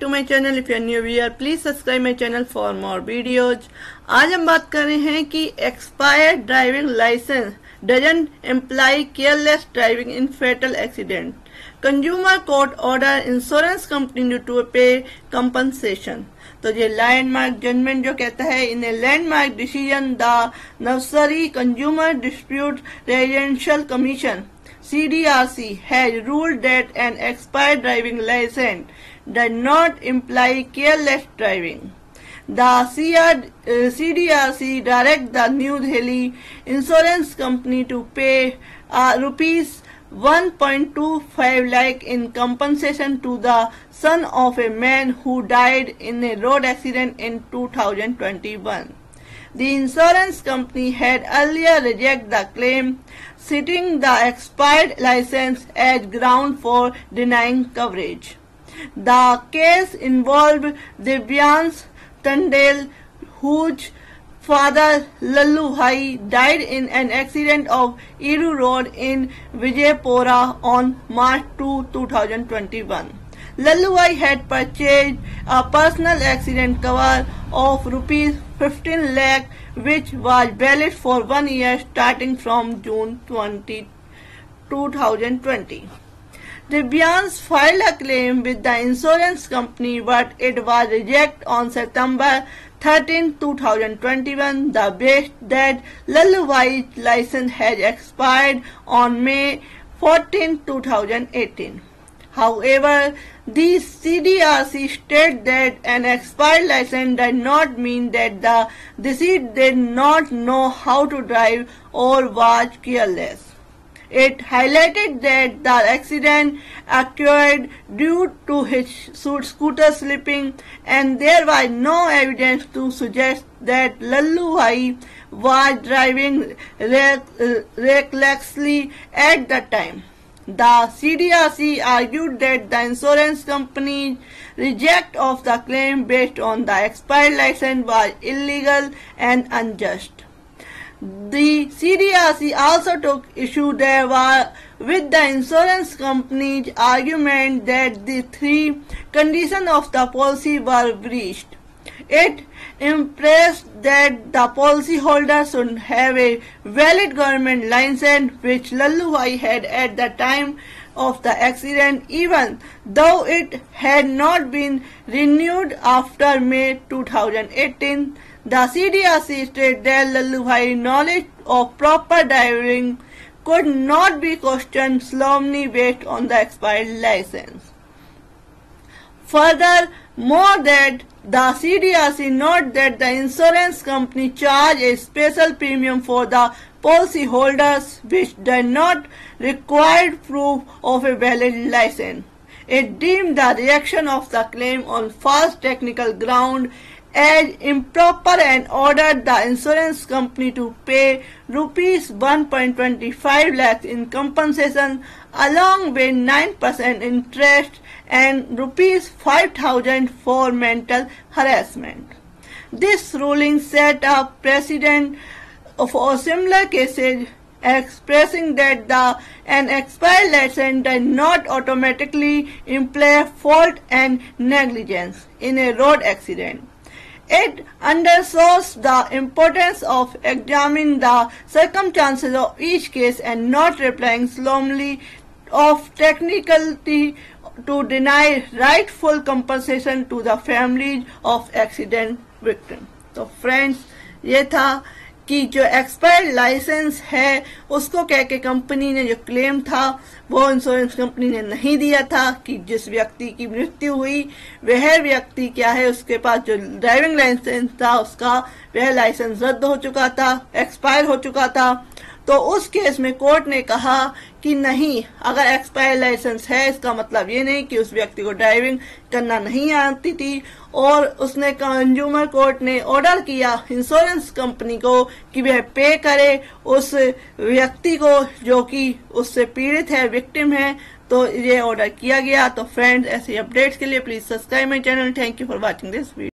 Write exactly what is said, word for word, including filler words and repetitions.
to my channel. If you are new here, please subscribe my channel for more videos. आज हम बात कर रहे हैं कि expired driving license doesn't imply careless driving in fatal accident. Consumer court order insurance company to pay compensation. तो ये landmark judgment जो कहता है in a landmark decision the Navsari Consumer Dispute Resolution Commission C D R C has ruled that an expired driving license does not imply careless driving. The C D R C directs the New Delhi Insurance Company to pay uh, rupees one point two five lakh in compensation to the son of a man who died in a road accident in two thousand twenty-one. The insurance company had earlier rejected the claim, citing the expired license as ground for denying coverage. The case involved Divyansh Tendel, whose father Lallu Bhai died in an accident of Iru Road in Vijayapura on March second, two thousand twenty-one. Lallu Bhai had purchased a personal accident cover of rupees fifteen lakh, which was valid for one year starting from June twentieth, two thousand twenty. Divyansh filed a claim with the insurance company, but it was rejected on September thirteenth, two thousand twenty-one. The basis that Lallu Bhai's license had expired on May fourteenth, two thousand eighteen. However, the C D R C stated that an expired license does not mean that the deceased did not know how to drive or was careless. It highlighted that the accident occurred due to his scooter slipping, and there was no evidence to suggest that Lallu Bhai was driving recklessly at the time. The C D R C argued that the insurance company's reject of the claim based on the expired license was illegal and unjust. The C D R C also took issue there with the insurance company's argument that the three conditions of the policy were breached. It impressed that the policyholder should have a valid government license, which Lallu Bhai had at the time of the accident, even though it had not been renewed after May two thousand eighteen. The C D R C stated that Lallu Bhai's knowledge of proper driving could not be questioned solemnly based on the expired license. Further, more that the C D R C noted that the insurance company charges a special premium for the policyholders, which does not require proof of a valid license. It deemed the rejection of the claim on false technical ground as improper and ordered the insurance company to pay rupees one point two five lakhs in compensation, along with nine percent interest and rupees five thousand for mental harassment. This ruling set a precedent for similar cases, expressing that the an expired license does not automatically imply fault and negligence in a road accident. It underscores the importance of examining the circumstances of each case and not relying solely of technicality to deny rightful compensation to the families of accident victims. So friends, ये था कि जो expired licence है उसको कह के company ने जो क्लेम था वो इंश्योरेंस कंपनी ने नहीं दिया था कि जिस व्यक्ति की मृत्यु हुई वह व्यक्ति क्या है, उसके पास जो ड्राइविंग लाइसेंस था उसका वह लाइसेंस रद्द हो चुका था, एक्सपायर हो चुका था। तो उस केस में कोर्ट ने कहा कि नहीं, अगर एक्सपायर लाइसेंस है इसका मतलब ये नहीं कि उस व्यक्ति को ड्राइविंग करना नहीं आती थी, और उसने कंज्यूमर कोर्ट ने ऑर्डर किया इंश्योरेंस कंपनी को कि वह पे करे उस व्यक्ति को जो कि उससे पीड़ित है, विक्टिम है। तो ये ऑर्डर किया गया। तो फ्रेंड्स, ऐसे अपडेट्स के लिए please subscribe my channel. Thank you for watching this video.